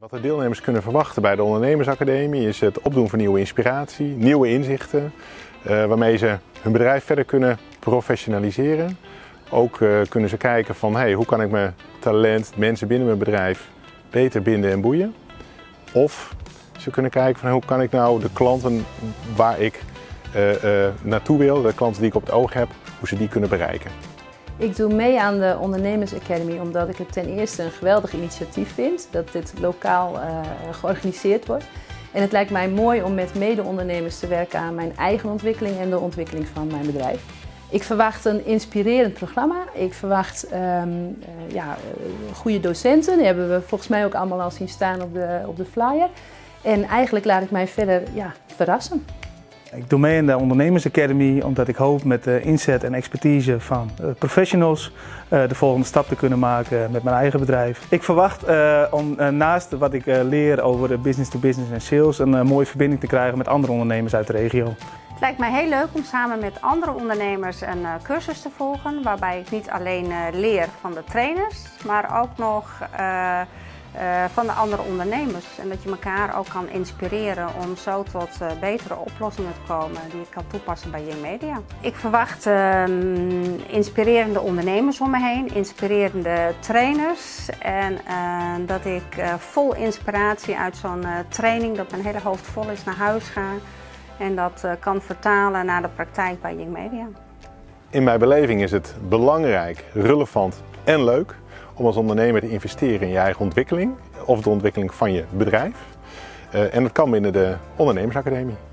Wat de deelnemers kunnen verwachten bij de Ondernemers Academy is het opdoen van nieuwe inspiratie, nieuwe inzichten, waarmee ze hun bedrijf verder kunnen professionaliseren. Ook kunnen ze kijken van hey, hoe kan ik mijn talent, mensen binnen mijn bedrijf beter binden en boeien. Of ze kunnen kijken van hoe kan ik nou de klanten waar ik naartoe wil, de klanten die ik op het oog heb, hoe ze die kunnen bereiken. Ik doe mee aan de Ondernemers Academy omdat ik het ten eerste een geweldig initiatief vind dat dit lokaal georganiseerd wordt. En het lijkt mij mooi om met mede-ondernemers te werken aan mijn eigen ontwikkeling en de ontwikkeling van mijn bedrijf. Ik verwacht een inspirerend programma. Ik verwacht goede docenten. Die hebben we volgens mij ook allemaal al zien staan op de flyer. En eigenlijk laat ik mij verder verrassen. Ik doe mee aan de Ondernemers Academy omdat ik hoop met de inzet en expertise van professionals de volgende stap te kunnen maken met mijn eigen bedrijf. Ik verwacht om naast wat ik leer over business-to-business en sales een mooie verbinding te krijgen met andere ondernemers uit de regio. Het lijkt mij heel leuk om samen met andere ondernemers een cursus te volgen waarbij ik niet alleen leer van de trainers, maar ook nog van de andere ondernemers en dat je elkaar ook kan inspireren om zo tot betere oplossingen te komen die ik kan toepassen bij Ying Media. Ik verwacht inspirerende ondernemers om me heen, inspirerende trainers en dat ik vol inspiratie uit zo'n training, dat mijn hele hoofd vol is, naar huis ga en dat kan vertalen naar de praktijk bij Ying Media. In mijn beleving is het belangrijk, relevant en leuk om als ondernemer te investeren in je eigen ontwikkeling of de ontwikkeling van je bedrijf. En dat kan binnen de Ondernemers Academie.